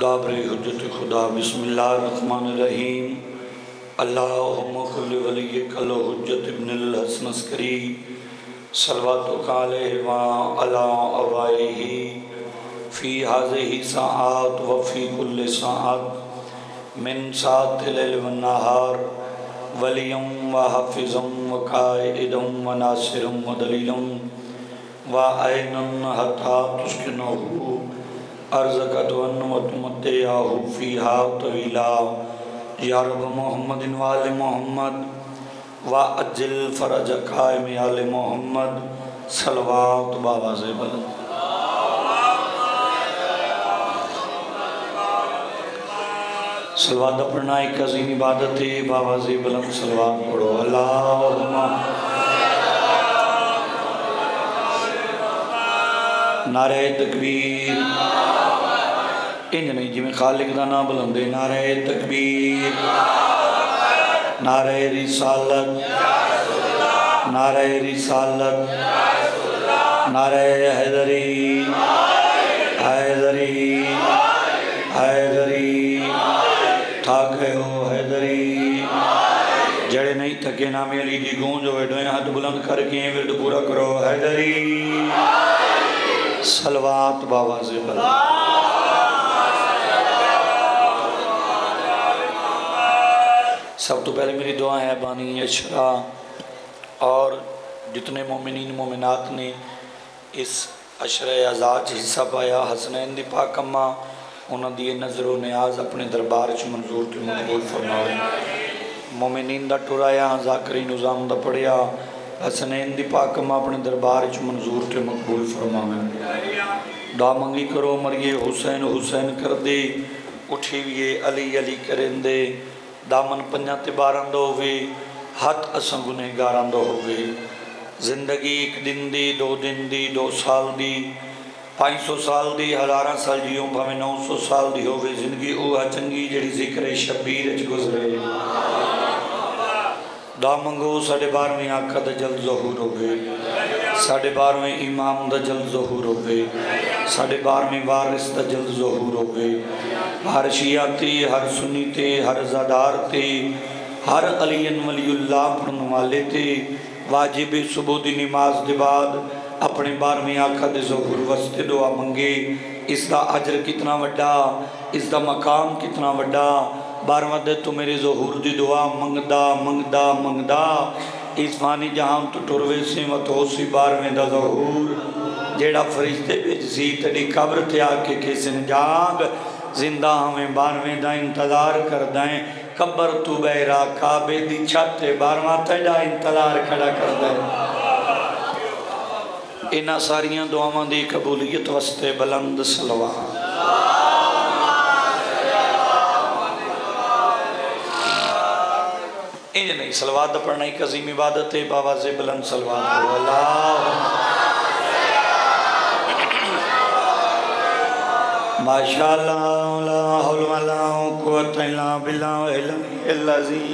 दाबरे हजरत खुदा बिस्मिल्लाहिर्रहमानिर्रहीम अल्लाहुम्मा कुल्लि वलियकल हजरत इब्नुल हसन अस्करी सल्लल्लाहु अलैहि व अला अवाइहि फ़ी हाज़िही साआत व फ़ी कुल्लि साआत मिन साअतिल लैल व नहार वलियम व हाफ़िज़म व काइदम व नासिरम व दलीलम व ऐनन हता तुस्किनहु अर्ज़क़त व तुमत्तिअहु फ़ीहा तवीला या रब मुहम्मदिन व आलि मुहम्मद व अज्जिल फ़रजक या आलि मुहम्मद सल्लल्लाहु अलैहि वसल्लम। सलवात पढ़ना एक अज़ीम इबादत है। बाबा जी बुलंद सलवात पढ़ो। अल्लाह नारे तकबीर इंज नहीं जिमें खालिक का ना बुलंदे। नारे तकबीर, नारे रिसालत, नारे रिसालत, नारे हैदरी हैदरी हैदरी। थक गए हो हैदरी? जड़े नहीं थके नामे अली की गूंज हो। हाथ बुलंद करके विरद पूरा करो। हैदरी सलवात बाबा से बला। सब तो पहले मेरी दुआ है बानी अशरा और जितने मोमिनीन मोमिनात ने इस अशरे आज़ाद हिस्सा पाया, हसनैन दी पाक अम्मा उन्होंने ये नजरों न्याज अपने दरबार च मंजूर ते मकबूल फरमाओ। मोमिनीन दा टुराया जाकरी निज़ाम दा पढ़िया हसनैन दी पाक अम्मा अपने दरबार च मंजूर ते मकबूल फरमाओ। दुआ मंगी करो मरिए हुसैन हुसैन कर दे, उठी वे अली अली करेंदे। दामन पंजा ते बारां दा होवे, हथ असां गुनहगारां दा होवे। जिंदगी एक दिन दी, दो दिन दी, दो साल दी, 500 साल दी, 1000 साल जियो भावे 900 साल दी होवे। जिंदगी ओह चंगी जिहड़ी जिक्र शबीर च गुजरे। दुआ मंगो साढ़े 12वें आका दा जल्द ज़हूर होवे, साढ़े 12वें इमाम दा जल्द ज़हूर होवे, साढ़े 12वें वारिस दा जल्द ज़हूर होवे। हर शिया ते, हर सुन्नी ते, हर ज़ादार ते, हर अलीन वलीउल्लाह पढ़ने वाले ते वाजिब सुबह दी नमाज दे बाद अपने 12वें आका दे ज़हूर वास्ते दुआ मंगे। इसका अजर कितना वड्डा, इसका मकाम कितना वड्डा। 12वां दे तू मेरे ज़हूर दी दुआ मंगदा मंगदा मंगदा इस फानी जहान तो टुरवे से मत हो सी। 12वें दा ज़हूर जेड़ा फरिश्ते विच सी तेरी कब्र ते आके किसन जाग जिंदा हमें 12वें दा इंतजार करदा है। कब्र तू बैरा काबे दी छत ते 12वां तेरा इंतजार खड़ा करदा है। इन्हां सारिया दुआवां दी कबूलियत वास्ते बुलंद सलवात। इंज नहीं सलवात दा पढ़ना एक अजीम इबादत है। बाबा से बुलंद सलवात पढ़ो। अल्लाह माशाल्लाह ला हौल वला कुव्वत इल्ला बिल्लाह।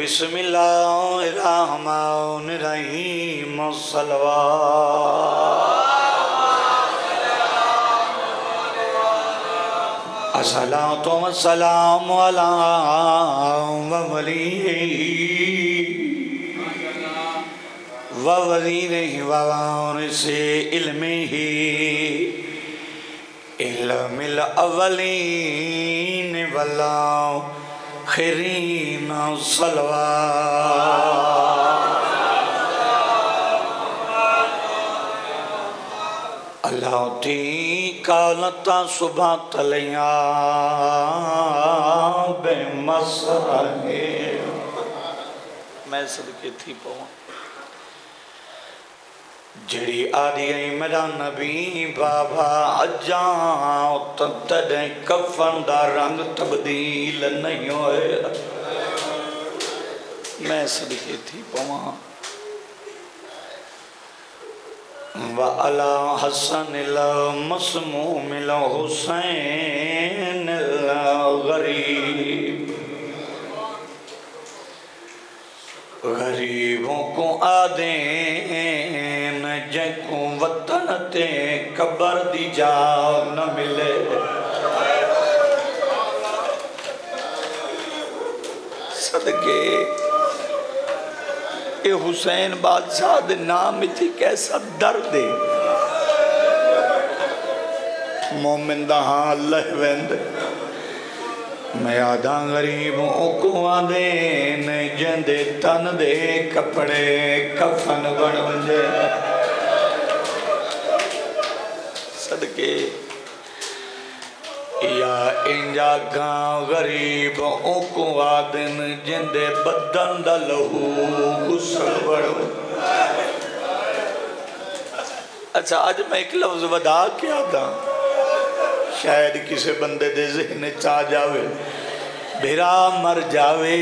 बिस्मिल्लाहिर्रहमानिर्रहीम अस्सलातु वस्सलामु अला वलीयिही वज़ीरिही ववारिसि इल्मिही इल्मिल अव्वलीन वला खरीन सलवा। अल्लाह ती कालता सुबह तलिया बेमस मैं सदके थी पवा जड़ी आदि मेरा नबी बाबा अजा तद कफन का रंग तब्दील नहीं होया। मैं सदके थी पवा वाला हसन ला मसमूम ला हुसैन ला गरीब। गरीबों को आदेन जैको वतन ते कबर दी जाओ न मिले। सदके ए हुसैन बादशाह दे नाम इति कैसा दर्द है। मोमिन दा हाल लह वेंद मैं आदा गरीब ओकुआ दे नहीं जंदे तन दे कपड़े कफन बन वंजे। सदके या इंजा गांव गरीब ओकुआ दिन जंदे बदन दा लहू गुस्सा बन। अच्छा आज मैं एक लफ्ज वदा के आदा शायद किसी बंदे दे ज़हन च आ जावे। भेरा मर जावे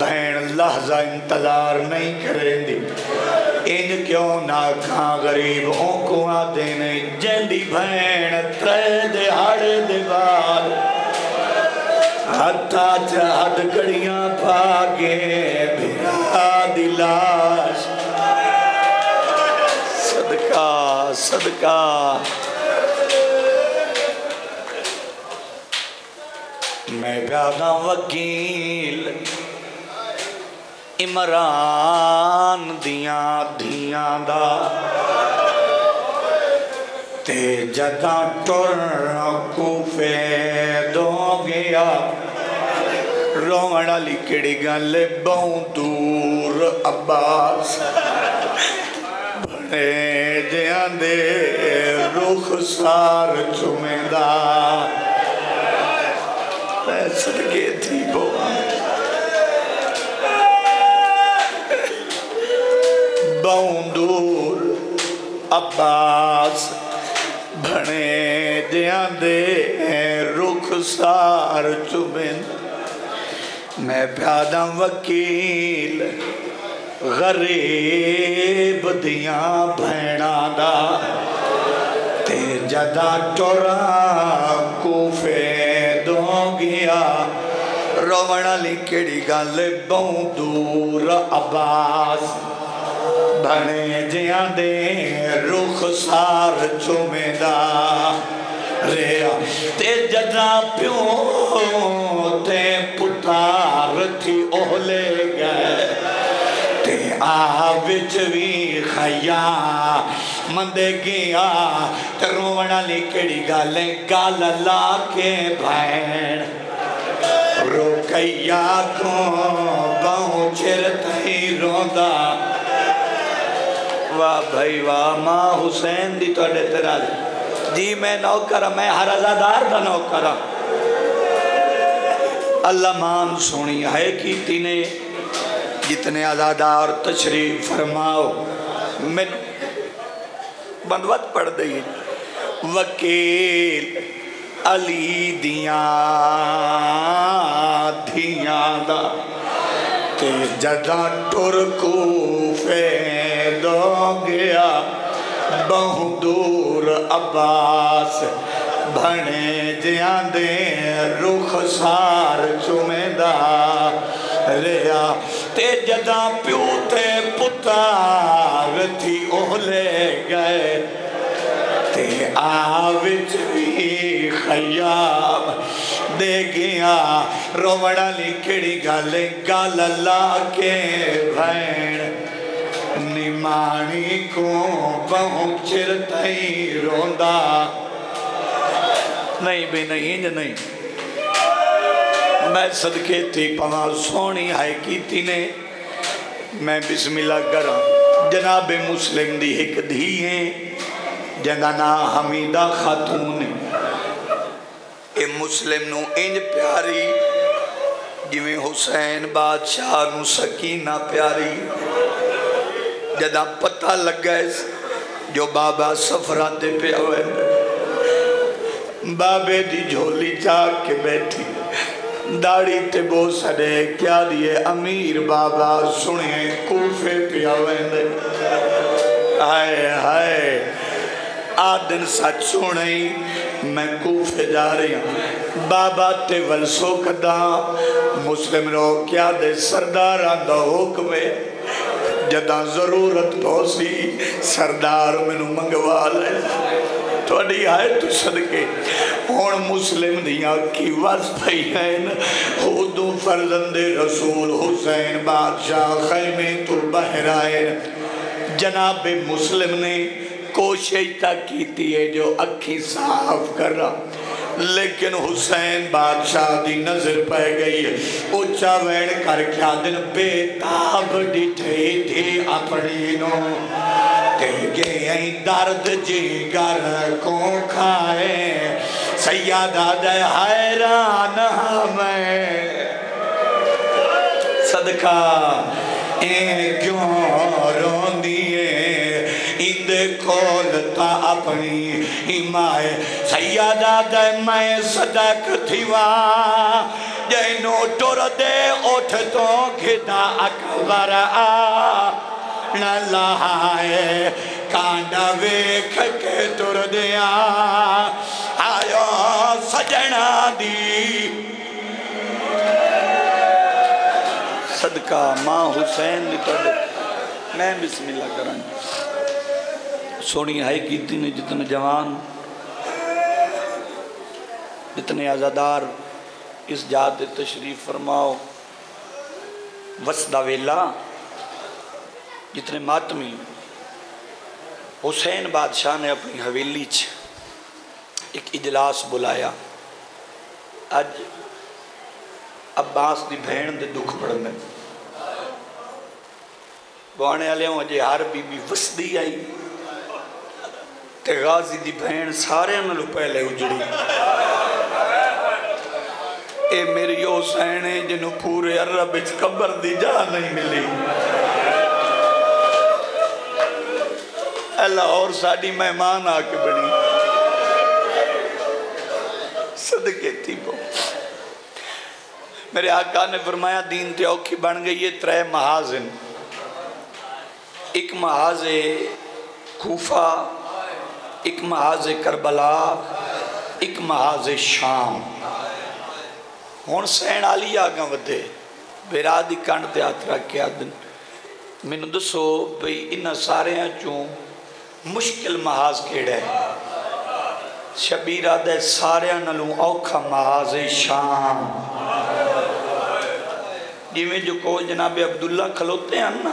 भैन लहजा इंतजार नहीं करेंदी। इन क्यों ना खा गरीब ओकुआ देन जेंदी भैन त्रै दिहाड़े दे बाद हथा च हथकड़ियां पा के भेरा दी लाश। सदका सदका मैं प्यादा वकील इमरान दिया धिया दा ते जदा टुर कूफे दो गया। रोवण वाली केड़ी गल बहु दूर अब्बास बने जिया दे रुख सार चुमेदा। सदके थी बौंदूर अब्बास भणे दे रुख सार चुबिन। मैं प्यादा वकील गरीब दिया भैणा दा ते जदा टोरा कूफे गया। रोवण वाली केड़ी गल बहु दूर अब्बास बने जिया दे रुख सार चुमेदा रे ते जदा प्यो ते पुतार थी ओहले गए ते आ बिच भी खया मंदे गया। रोवण वाली केड़ी गल गल ला के भैन रोकैया को बहु चिर तई रोंदा। वाह भाई वाह मां हुसैन दी तुहाडे ते राज़ जी। मैं नौकर मैं हर अज़ादार दा नौकर। अल्लाह मान सुनी है कि तिने जितने अज़ादार तशरीफ फरमाओ। मैं बनवत पढ़ दई वकील अली दिया धिया दा ते जदा टुर कूफे दो गया। बहु दूर अब्बास भणे जिया दे रुख सार चुमेदा रिया ते जदा प्यो ते पुतार थी ओहले गए ते आविच भी खयाब दे गया। रोवण वाली केड़ी गल गल ला के भैन निमाणी को बहु चिर तई रोंदा। नहीं बे नहीं इंज नहीं। मैं सदके थी पवा सोहनी है की ने मैं बिस्मिल्ला करा। जनाब मुस्लिम दी एक धी है जिंदा ना हमीदा खातून। ए मुस्लिम नू इंज प्यारी जिमें हुसैन बादशाह नू सकीना प्यारी। जदा पता लगा जो बाबा सफरा ते पे बाबे दी झोली चा के बैठी दाड़ी ते बो सदे क्या दिए अमीर बाबा सुने कूफे पियावेंदे। हाय हाय आ दिन सच सुने मैं कूफे जा रही हूँ। बाबा ते वलसो कदा मुस्लिम रो क्या दे सरदारा दा हुक्म जदा जरूरत पौसी सरदार मैनू मंगवा ले थोड़ी आए तो सदके हूँ मुस्लिम दियाँ की वस पई हैं। उदू फरजंदे रसूल हुसैन बादशाह खैमे तो बहरा जनाब मुस्लिम ने कोशिश तक की है जो अखी साफ करा लेकिन हुसैन बादशाह की नजर पै गई उच्चा वैन कर क्या दिन बेताब डिठे थे अपनी नो ते गए दर्द जी घर को खाए सैया दादा हैरान मैं सदका ए क्यों रोंदी खोलता अपनी हिमाय सैयादा दे मैं सदक थिवा जैनो टुर दे उठ तो खिदा अकबर आ न लहाए कांडा वेख के तुर दिया आयो सजना दी सदका मां हुसैन दी तोड़े मैं बिस्मिल्लाह करां सोनी हाई की ने जितने जवान जितने आज़ादार इस जात तशरीफ फरमाओ वसदा वेला जितने मातमी हुसैन बादशाह ने अपनी हवेली च एक इजलास बुलाया। अज अब्बास की भैन के दुख पड़ने गुआने वालों अजे हर बीबी वसदी आई ते गाजी दी भैन सारे नालों पहले उजड़ी। ए मेरी हुसैन है जिन्हों पूरे अरब विच कबर दी जा नहीं मिली। लाहौर साडी मेहमान आके बनी सदके थी पो मेरे आका ने फरमाया दीन ते औखी बन गई है। त्रै महाजन एक महाजे कूफा एक महाज करबला एक महाज शाम हूँ सैन आली आगा वे बेरा की कंड ते हथ रख के मैनू दसो बई इन्ह सारिया चो मुश्किल महाज केड़ा है। शबीरा दे सारिया नालों औखा महाज शाम जिमें जो को जनाबे अब्दुल्ला खलोते हैं ना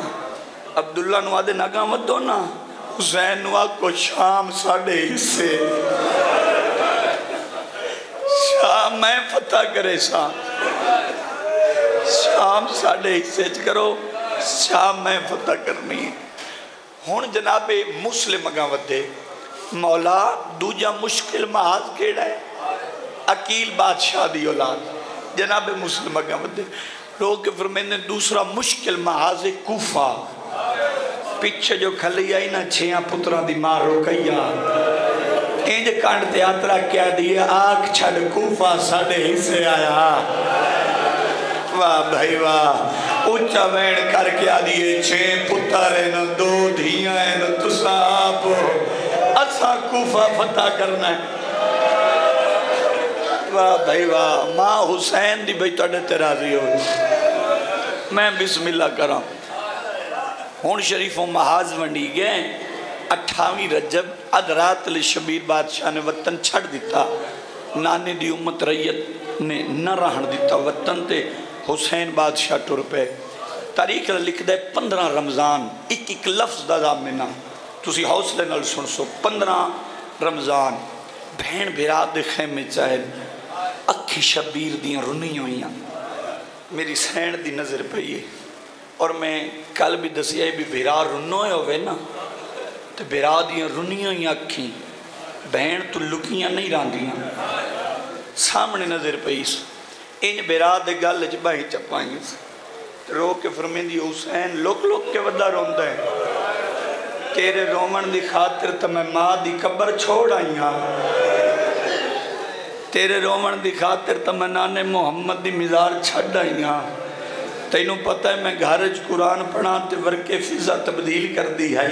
अब्दुल्ला नू आदे नगा वधो ना हुसैन को शाम साढ़े हिस्से शाम मैं पता करे शाम साढ़े हिस्से करो शाम मैं पता करनी है। हूँ जनाबे मुस्लिम अगं वे मौला दूजा मुश्किल महाज केड़ा है अकील बादशाह की औलाद जनाबे मुस्लिम अगं वे लोग फिर मैंने दूसरा मुश्किल महाज कूफा पिछे जो खली आई ना छिया पुत्रा दी मार रोकैया इंज कंड ते यात्रा क्या दी आख छड़ कूफा साढ़े हिस्से आया वाह भाई वाह उच्चा वैन कर क्या दिए छे पुत्र न दो धिया न तुसा आप असा कूफा फता करना है वाह भाई वाह मां हुसैन दी भाई तुहाडे ते राजी हो मैं बिस्मिल्ला करा। हूँ शरीफों महाज वंडी गए 28 रजब अद रात ले शबीर बादशाह ने वतन छड़ दिता नाने दी उम्मत रैयत ने न रहन दिता वतन ते हुसैन बादशाह टुर पे तारीख लिखदा 15 रमज़ान एक एक लफ्ज़ दा दामिना तुसी हौसले नाल सुन सो 15 रमज़ान भैन भिरा दे खेमे चाहे अखी शबीर दियाँ रुनी होइयां मेरी सैन दी नज़र पई है और मैं कल भी दसिया भी बिरा रुनो होवे ना तो बिरा दियाँ रुनिया ही अखी बहन तो लुकियां नहीं रहिंदियां सामने नजर पई इन बिरा दे गल च बाई चपाई रो के फरमेंदी हुसैन लुक लुक के वदा रोंदा है तेरे रोमन दी खातिर तो मैं माँ दी कब्र छोड़ आई हाँ तेरे रोमन दी खातिर तो मैं नाने मुहम्मद दी मिजार छड़ आई हाँ तेनू पता है मैं घर च कुरान पढ़ा तो वर्के फिजा तब्दील कर दी है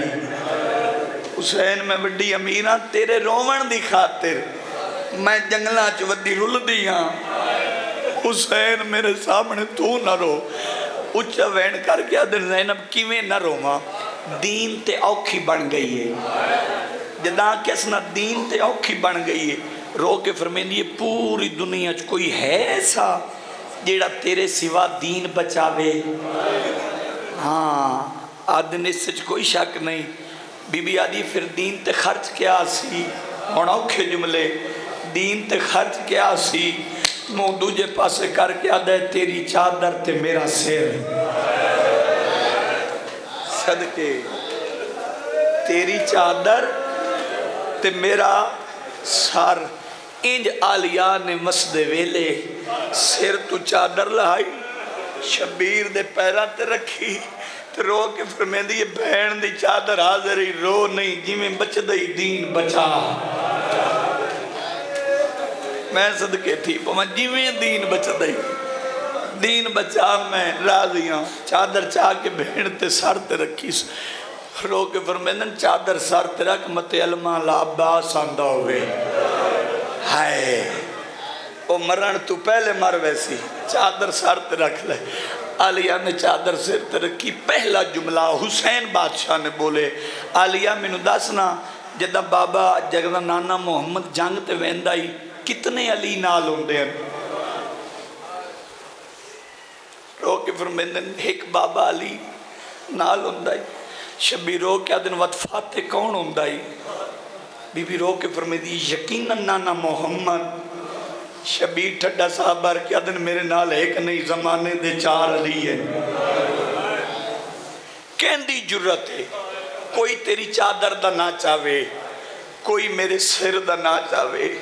हुसैन मैं वड्डी अमीर हाँ तेरे रोवन की खातिर मैं जंगलों च वड्डी रुलदी हाँ हुसैन मेरे सामने तू ना रो उच्चा वैन करके आदर ज़ैनब किवें ना रोवां, दीन ते औखी बन गई है। जदा किस ना दीन ते औखी बन गई है, रो के फरमेंदी है पूरी दुनिया च कोई है ऐसा जेड़ा तेरे सिवा दीन बचावे। हाँ आदन इस कोई शक नहीं। बीबी आदि फिर दीन ते खर्च क्या सी, हुण औखे जुमले दीन ते खर्च क्या सी। मुँह दूजे पासे करके आदे तेरी चादर ते मेरा सिर, सदके तेरी चादर ते मेरा सर। इंज आलिया ने मसदे वेले सिर तू चादर लाई शबीर दे पैरां ते रखी ते रो के फरमेंदी है भैन दी चादर हाजर ही रो नहीं जिमें बचदे ही दीन बचा। मैं सदके थी पवन जिमें दीन बचदे दीन बचा मैं राजी हाँ। चादर चाह के भेड़ ते सर ते रखी, रो के फरमेंदन चादर सर ते रख मते अलमा ला अब्बास आंदा होवे। हाय ओ मरण तू पहले मर वैसी, चादर सर ते रख ले। आलिया ने चादर सिर ते रखी। पहला जुमला हुसैन बादशाह ने बोले, आलिया मैनू दसना जदा बाबा जगदा नाना मुहम्मद जंग ते वेंदा ही कितने अली नाल होंदे हैं? रो के फरमाइंदे एक बाबा अली नाल होंदा है। शबीर रो के आदन वतफाते कौन होंदा है? बीबी रो के फरमाइंदी यकीनन नाना मोहम्मद। शबीर ठड्डा साहब भर के आदन मेरे नाल एक नहीं जमाने दे चार अली है। कहंदी जुर्रत है कोई तेरी चादर दा ना चावे, कोई मेरे सिर दा ना चावे।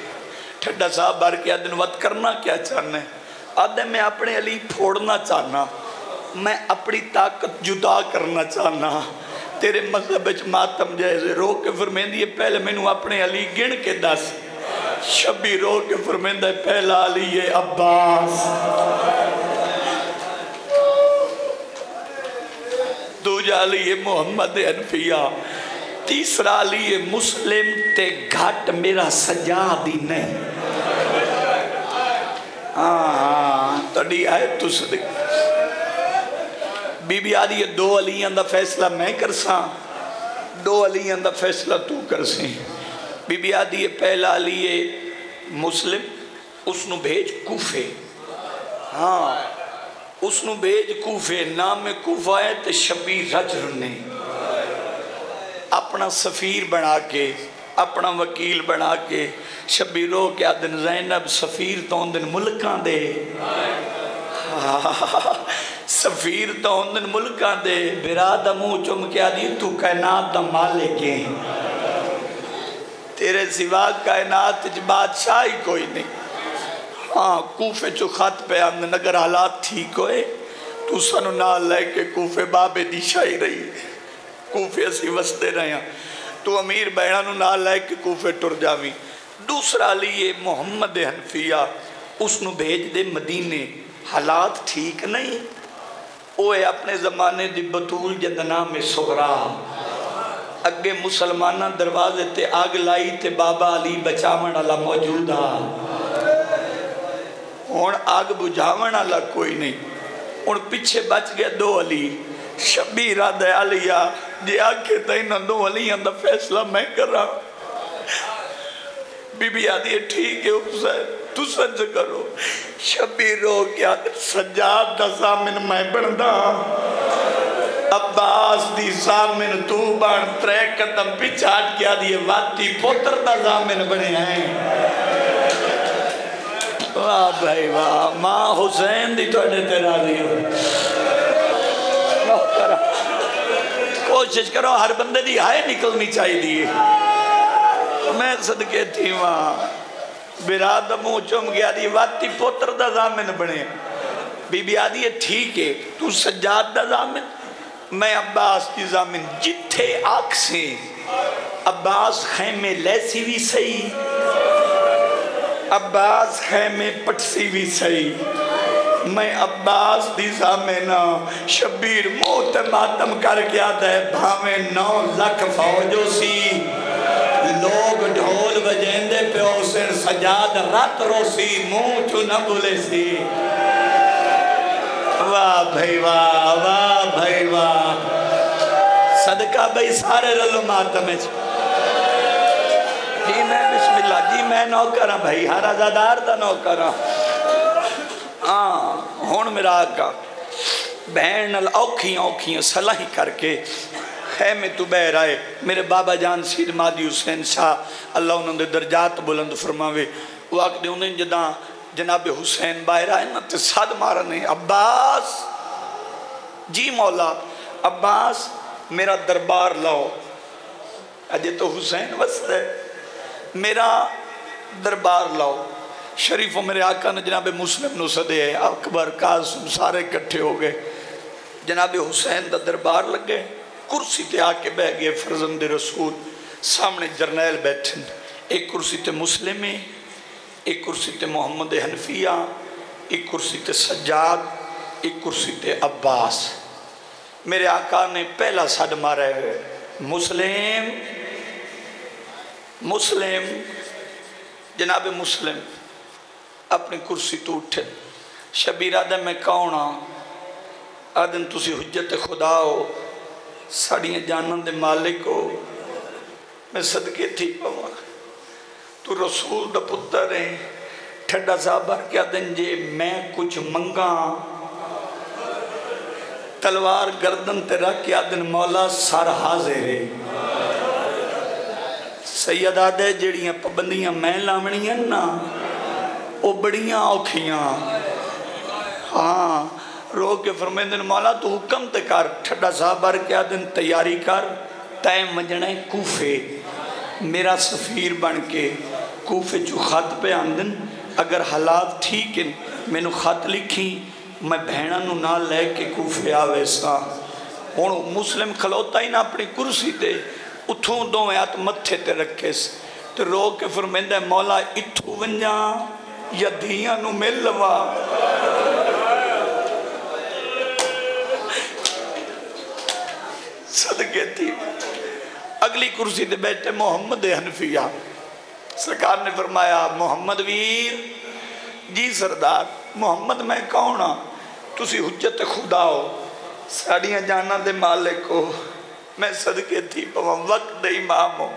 ठड्डा साहब भर के आदन वत करना क्या चाहना है? आदे मैं अपने अली फोड़ना चाहना, मैं अपनी ताकत जुदा करना चाहना, तेरे मजहब मातम जैसे। रो के फरमेंदी है पहले मैनू अपने अली गिण के दस। शबी रो के फरमेंदा है पहला अली है अब्बास, दूजा अली है मोहम्मद अनफिया, तीसरा अली है मुस्लिम ते घट मेरा सजाद ही नहीं। हाँ तड़ी आए तुस बीबी आ रही है दो अलियां दा फैसला मैं करसा, दो अलियां दा फैसला तू करसी। बीबी आ रही है पहला अली है मुस्लिम, उसनू भेज कूफे। हाँ उसनू भेज कूफे, नाम में कूफा है ते शबीर रजर ने अपना सफ़ीर बना के अपना वकील बना के। शबीरो क्या दिन ज़ैनब सफ़ीर तो दिन मुल्कां दे, सफ़ीर तो दिन मुल्कां दे। बिराद मुँह चुम क्या दी तू कायनात दा मालिक है, तेरे सिवा कायनात च बादशाह ही कोई नहीं। हाँ कूफे चो खत पे आंदन अगर हालात ठीक होए तू सानू नाल लैके कूफे बाबे दी शाही रही। कूफे असी वसते रहे, तू अमीर बहनों ना लैके कूफे टुर जावी। दूसरा अली ये मुहम्मद हनफिया, उसनू भेज दे मदीने, हालात ठीक नहीं। ओए अपने ज़माने दी बतूल जदना में सोहरा, अगे मुसलमाना दरवाजे ते आग लाई ते बाबा अली बचावन वाला मौजूदा, हुण आग बुझावन वाला कोई नहीं। हुण पिछे बच गए दो अली। शबीरा दयालिया जे आखे तो इन्होंने दो अलियां दा फैसला मैं करा। बीबी आदि ठीक है हुसैन तू सज करो। शबीरो क्या सजाद दा सामिन मैं बनदा, अब्बास दी सामिन तू बन। त्रै कदम पिछा क्या दिए वाती पोत्र दा सामिन बने हैं। वाह भाई वाह, मां हुसैन दी तुहाडे ते राजी हो। कोशिश करो हर बंदे दी हाय निकलनी चाहिए। मैं सदके थी वहाँ बिराद मुँह चुम गया दी वाती पोत्र दा जामिन बने। बीबी आदि ठीक है तू सज्जाद दा जामिन, मैं अब्बास की जामिन। जिथे आँख से अब्बास खैमे लैसी भी सही, अब्बास खैमे पटसी भी सही, मैं अब्बास दी सामने ना। शबीर मौत मातम करके आता है, भावे 9 लाख फौजों सी लोग ढोल बजेंदे प्यो सिर सजाद रात रोसी मुँह चू न बोले सी। वाह भाई वाह, वाह भाई वाह, सदका भाई सारे रलो मातम में। जी मैं बिस्मिल्ला, जी मैं नौकर हाँ भाई, हारा जादार का नौकर हाँ। हाँ हूँ मेरा आका भैन नाल औखियां औखियां सलाही करके है में तू बह रहा है। मेरे बाबा जान सीर मादी हुसैन शाह अल्लाह उन्होंने दर्जात बुलंद फरमावे, वो आखते उन्हें जदा जनाब हुसैन बाहर आए ना तो सद मारने अब्बास, जी मौला अब्बास मेरा दरबार लाओ, अजे तो हुसैन वसद मेरा दरबार लाओ। शरीफों मेरे आका ने जनाब मुस्लिम नू सदे, अकबर कासिम सारे इकट्ठे हो गए, जनाब हुसैन का दरबार लगे, कुर्सी पर आके बह गए। फरजंद रसूल सामने जरनैल बैठे, एक कुर्सी पर मुस्लिम है, एक कुर्सी पर मोहम्मद हनफिया, एक कुर्सी पर सज्जाद, एक कुर्सी पर अब्बास। मेरे आका ने पहला सद मारा है मुस्लिम मुस्लिम, जनाब मुस्लिम अपनी कुर्सी तो उठे। शबीर आदम मैं कौन हाँ, आदम तुसी हुज्जत खुदा हो, साड़ियाँ जानन दे मालिक हो, मैं सदके थी पवा, तू रसूल दा पुत्तर है। ठंडा साहब भर के आदन जे मैं कुछ मंगा, तलवार गर्दन ते रख के आदन मौला सर हाजिर है। सैयद आदे जड़ियाँ पाबंदियां मैं लावणियां ना, वो बड़ियाँ औखियाँ। हाँ रो के फरमेंदन मौला तू हुक्म ते कर। ठड्डा साहब भर क्या दिन तैयारी कर, तय मजना कूफे मेरा सफीर बन के। कूफे चू खत पे आंदन, अगर हालात ठीक हैं मैनू खत लिखी, मैं भैनों ना लैके कूफे आवे सा। हुण मुस्लिम खलोता ही ना अपनी कुर्सी ते, उथों दोवें हथ मत्थे ते रखे ते रो के फरमेंदा मौला इत्थों वंजा या धीआं नू मिल लवा। सदके थी। अगली कुर्सी पे बैठे मोहम्मद हनफिया, सरकार ने फरमाया मोहम्मद वीर, जी सरदार। मोहम्मद मैं कौन हाँ, तुसी हुज्जत खुदा हो, साड़ियाँ जाना दे मालिक हो, मैं सदके थी पवा वक्त दे इमाम हो।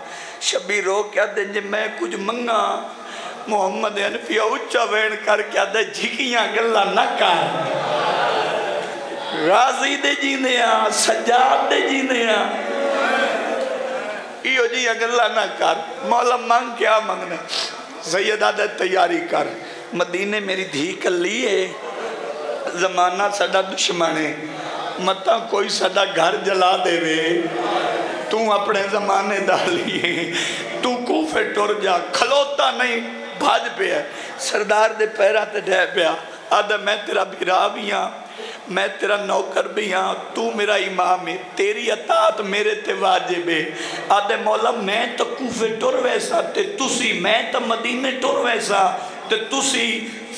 शबीरो क्या दिन जे मैं कुछ मंगा, मोहम्मद हनफिया उच्चा वेण कर क्या दे झिकियाँ गल्ला ना कर, राजी दे जीने आ, सजाद दे जीने आ, इहो जी गल्ला ना कर। मौला मंग क्या मंगना, सैयदा दे तैयारी कर। मदीने मेरी धी कली है, जमाना साडा दुश्मन है, मता कोई साडा घर जला देवे, तू अपने जमाने दा लिए, तू कूफे टुर जा। खलोता नहीं भज पिया, सरदार दे पैरां ते डह पिया, आदा मैं तेरा भिरा भी हाँ, मैं तेरा नौकर भी हाँ, तू मेरा इमाम है, तेरी अतात मेरे ते वाजिब है। आदे मौला मैं तो कूफे टुर वैसा ते तुसी, मैं तो मदीने टुर वैसा ते तुसी।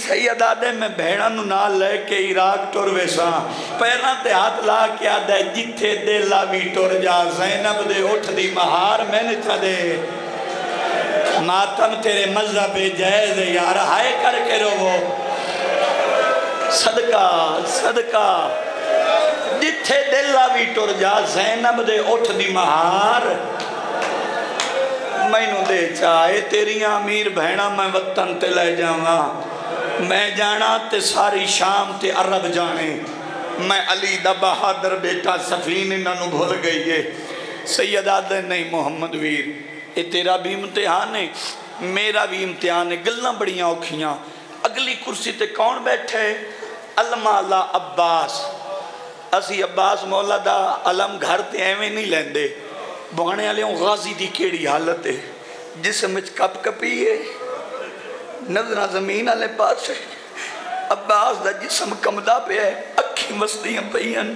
सैयद आदे मैं भैणा नू नाल लैके इराक टुर वैसा, पैरां ते हाथ ला के आदे जिथे दे लावी टुर जा। ज़ैनब दे उठ दी महार मैंने छदे, मातम तेरे मजहब जायज़ यार, हाय करके रोवो। सदका सदका जिथे दिल भी टुर जा, ज़ैनब दे उठ दी महार मैनू दे चाहे। तेरिया अमीर भैणा मैं वतन ते ले जावा, मैं जाना ते सारी शाम ते अरब जाने। मैं अली दा बहादुर बेटा सफीन इन्हों भुल गई है। सैयद आदे नहीं मोहम्मद वीर, ये तेरा भी इम्तिहान है, मेरा भी इम्तिहान है, गल्लां बड़ियां औखियां। अगली कुर्सी ते कौन बैठे, अलमाला अब्बास। असी अब्बास मौला दा अलम घर ते एवें नहीं लैंदे, बहाने वालों गाजी दी केड़ी हालत है, जिसम च कप कपी है, नजर जमीन वाले पास। अब्बास दा जिसम कमदा पे है, अखी मसदियाँ पईयां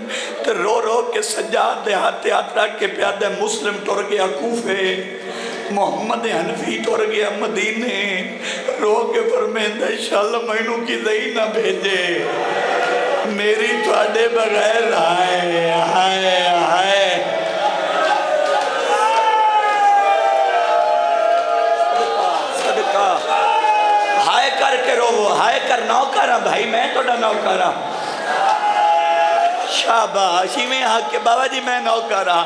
ते रो रो के सजाद दे हाथ हाथ रख के प्या दे। मुस्लिम टुर गया कूफे, मोहम्मद हनफी टुर गया मदीने। रो के फरमांदा इंशाअल्लाह मैनू किसी ना भेजे, मेरी तुहाडे बगैर हाय हाय हाय। सदका हाय करके रोवो, हाय कर नौकर भाई, मैं तुहाडा नौकर। शाबाश इवें आके बाबा जी मैं नौकर आ।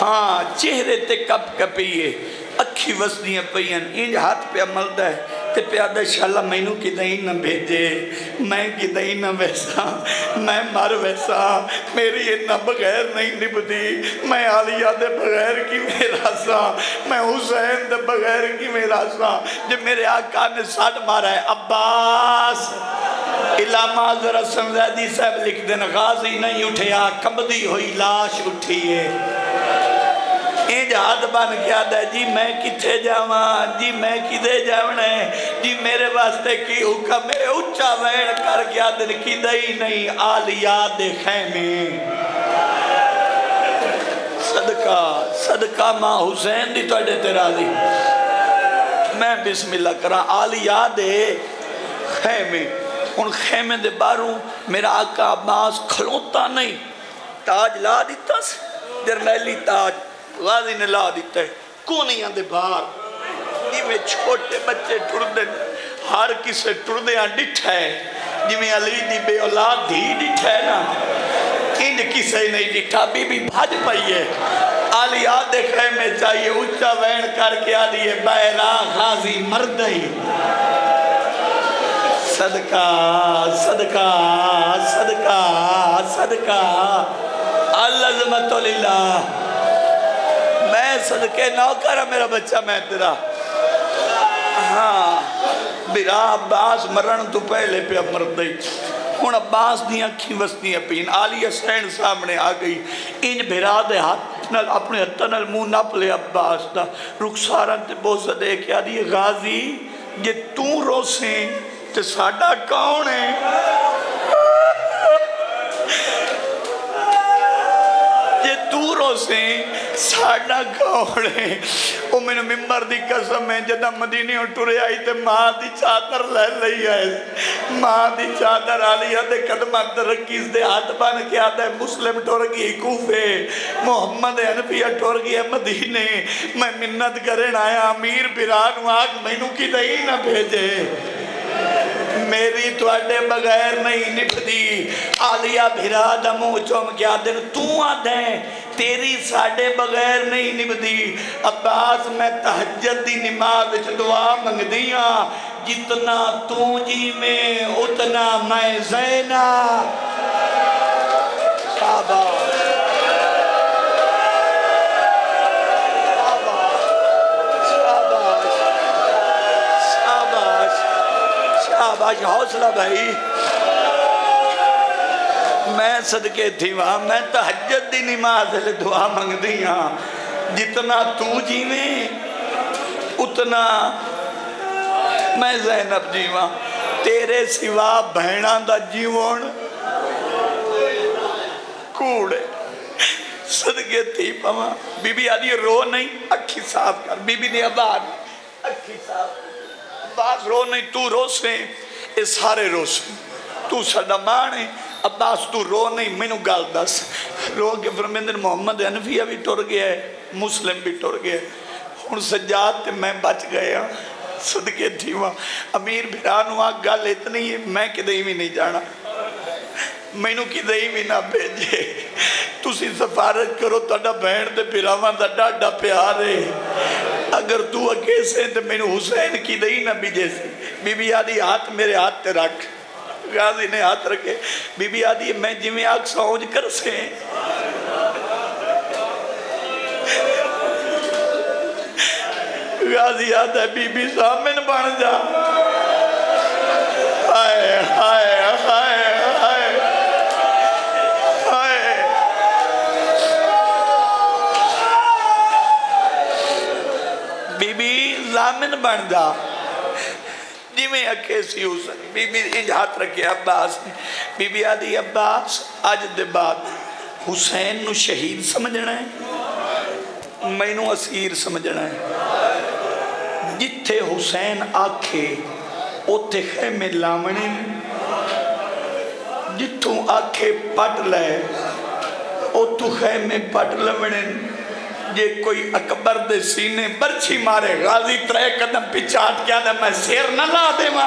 हाँ चेहरे ते कप कपीए अखी वसदियाँ पईन इंज हाथ पे मलदा है ते प्यादा शाला मैनू कि न भेजे मैं कि न वैसा मैं मर वैसा मेरी इन्ना बगैर नहीं निभदी मैं आलिया दे बगैर कि मेरा सा मैं हुसैन दे बगैर कि मेरा सा जब मेरे आका ने साठ मारा है अब्बास इलामा जरा समझादी साहब लिख देना गाजी नहीं उठया कंबदी हुई लाश उठी है हाथ बन क्या दे जी मैं किथे जावा जी मैं किधे जावना है जी मेरे वास्ते की हुक्म है उच्चा वैन कर क्या दिन की दई नहीं आलिया देखे में सदका सदका माँ हुसैन दी तुहाडे ते राज़ी मैं बिस्मिल्लाह करा आलिया दे खेमे उन खेमे दे बारू मेरा आका अब्बास खलोता नहीं ताज ला दिता जरनैली ताज गाजी ने ला दिता है कोनिया दे बाहर जिमें छोटे बच्चे टुरदे हर किसे टुरदिया डिठा है जिमें अली दी बे औलाद ही डिठा है ना इंज किसे नहीं डिठा बीबी भज पई है आलिया दे खेमे चाहिए उच्चा वैन करके आली है बैरा गाजी मरद ही सदका सदका सदका सदका अल्लाह सदके नौकर मेरा बच्चा मैं तेरा। हाँ बिरा अब्बास मरण तो पहले पे मरद हूँ अब्बास दी अखी वसदियाँ पीन आलिया सैन सामने आ गई इन बिरा दे हाथ न अपने हथ न मूँह नप लिया अब्बास का रुखसारा बोसा दे के आ रही गाजी जे तू रोसे तो साडा कौन है साडा कौन है वो मैंने मिम्बर की कसम है जदा मदीने टुरे आई तो माँ की चादर ले ली आए माँ की चादर आलिया दे कदमां ते रखी इसके हाथ बन के आता है मुस्लिम टुर गई कूफे मुहम्मद अनबिया टुर गया मदीने मैं मिन्नत करन आया अमीर बिरान आख मैनू कि नहीं ना भेजे मेरी तुहाडे बगैर नहीं निभदी आलिया भिरा दा मूँह चुम के आदे तू आदे तेरी साडे बगैर नहीं निभदी अब्बास मैं तहज्जुद दी नमाज विच दुआ मंगदी हां जितना तू जी में उतना मैं ज़ैना शाबाश शाबाश हौसला भाई मैं सदके थी वहाँ मैं तहज्जुद दी नमाज ले दुआ मंगदी हाँ जितना तू जीवे उतना मैं ज़ैनब जीवा तेरे सिवा भैणा दा जीवन कूड़े सदके थी पवा बीबी आदि रो नहीं अखी साफ कर बीबी ने आबाद अखी साफ अब्बास रो नहीं तू रोसे ये सारे रोसे तू साडा मान है अब्बास तू रो नहीं मैनू गल दस रो के फरमेंदे मुहम्मद अनबिया भी टुर गया है मुस्लिम भी टुर गया हुण सज्जाद ते मैं बच गया सदके थी वहाँ अमीर बिरान वहाँ गल इतनी है मैं कितें भी नहीं जाना मैनू कितें भी ना भेजे तुसी सिफारत करो तुहाडा भैण ते भरावां दा डाढा प्यार है अगर तू अकेसे तो मैनू हुसैन की दई ना बीजे बीबी आदि हाथ मेरे हाथ ते रख गाजी ने हाथ रखे बीबी आदि मैं जिमें आख सौज कर से गाजी याद है बीबी सामन बन जा हाय हाय हाय बन जा जिमें अकेसी हुसैन बीबी इंज हाथ रखे अब्बास ने बीबी आदि अब्बास अज दे बाद हुसैन नू शहीद समझना है मैनू असीर समझना है जिथे हुसैन आखे उथे खेमे लावणे जिथों आखे पट लै उथों खेमे पट लवणे जे कोई अकबर दे सीने बरछी मारे गाजी त्रै कदम पिछा हट गया ना मैं सिर न ला देवा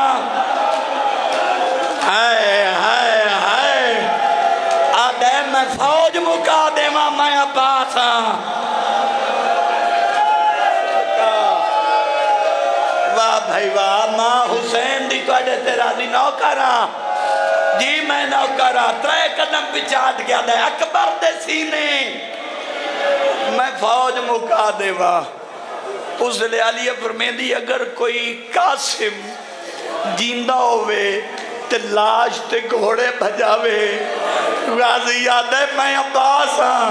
हाय हाय हाय मैं फौज मुका देवा मैं अब्बास हाँ। वाह भाई वाह, मां हुसैन दी तुहाडे ते राजी नौकर हाँ जी, मैं नौकर हाँ। त्रै कदम पिछे हट गया दे अकबर दे सीने मैं फौज मुका देवा। उसले अली फरमेंदी अगर कोई कासिम जींदा होवे ते लाश ते घोड़े भजावे। गाजी याद है मैं अब्बास हाँ,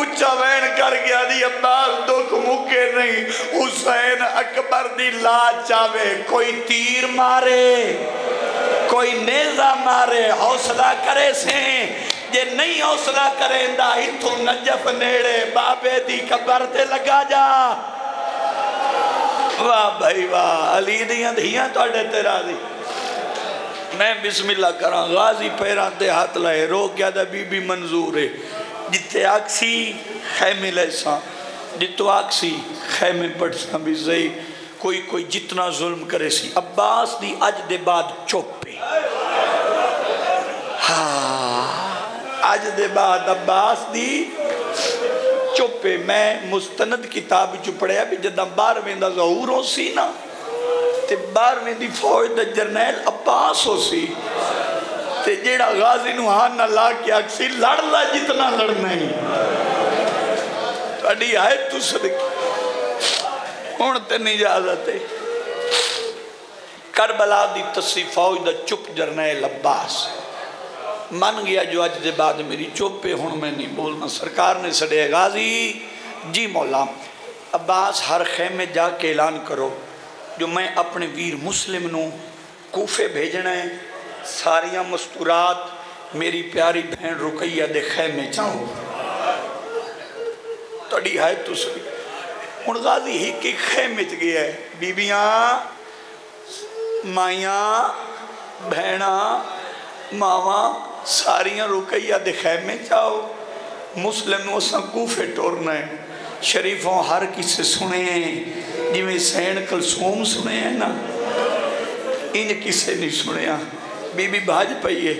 उच्चा वैन कर गया दी अब्बास दुख मुके नहीं। हुसैन अकबर दी लाश चावे, कोई तीर मारे कोई नेजा मारे, हौसला करे से जे नहीं हौसला करेंदा इथों नजफ नेड़े बाबे दी कबर ते लगा जा। वाह भाई वाह, अली दियां धियां तुहाडे ते राज़ी। मैं बिस्मिल्ला करा गाजी पैरां ते हाथ लाए, रो क्या दा बीबी मंजूर है। जिते आखसी खैमे लैसा, जितो आखसी खैमे पटसा भी सही। कोई कोई जितना जुल्म करे सी अब्बास दी अज दे बाद चुप हाँ, अज दे बाद अब्बास दी चुपे। मैं मुस्तनद किताब च पढ़िया भी जदा 12वें दा ज़हूर हो सी ना ते 12वें दी फौज दा जरनैल अब्बास हो सी ते जेड़ा गाजी नूं हां ना ला के आखसी लड़ ला जितना लड़ना ही अड़ी आए तू सदकी हुण तेन इजाजत है। करबला दी तस्सी फौज दा चुप जरनैल अब्बास मन गया जो अज के बाद मेरी चुप है हुण मैं नहीं बोलना। सरकार ने सड़े गाजी जी मौला अब्बास हर खेमे जाके ऐलान करो जो मैं अपने वीर मुस्लिम नूं कूफे भेजना है, सारियां मस्तूरात मेरी प्यारी बहन रुकैया दे खेमे चाहो तड़ी है तुस हुण गाजी ही कि खेमे च गया है। बीबियां माइयां भैणां मावां सारियां रुकैया दे खैमे जाओ, मुस्लिम कूफे टोरना है। शरीफों हर किसे सुने जिमें सैन कलसूम सुने हैं ना, इन किसे नहीं सुनिया। बीबी भाज पई है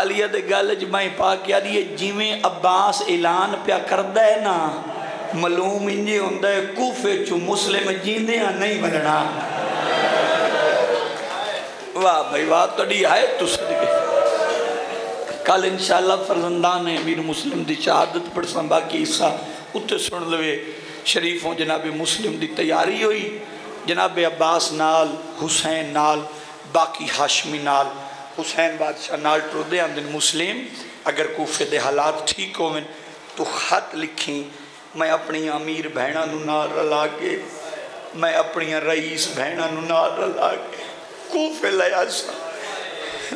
आलिया दे गल च मैं पा के आदि है जिमें अब्बास ऐलान पिया करदा है ना, मलूम इंजे हुंदा है कूफे चो मुस्लिम जींदियां नहीं मरना। वाह भाई वाह, तड़ी आए तुस कल इंशाअल्लाह फरजंदान है मीर मुस्लिम की शहादत पढ़सा, बाकी हिस्सा उत्ते सुन लवे। शरीफों जनाब मुस्लिम की तैयारी हुई, जनाब अब्बास नाल हुसैन नाल बाकी हाशमी नाल हुसैन बादशाह नाल टुरदे आंदे। मुस्लिम अगर कूफे दे हालात ठीक होवन तो खत लिखी, मैं अपनी अमीर भैणा नूं नाल रला के मैं अपनी रईस भैणा नूं नाल रला के कूफे ले आसा।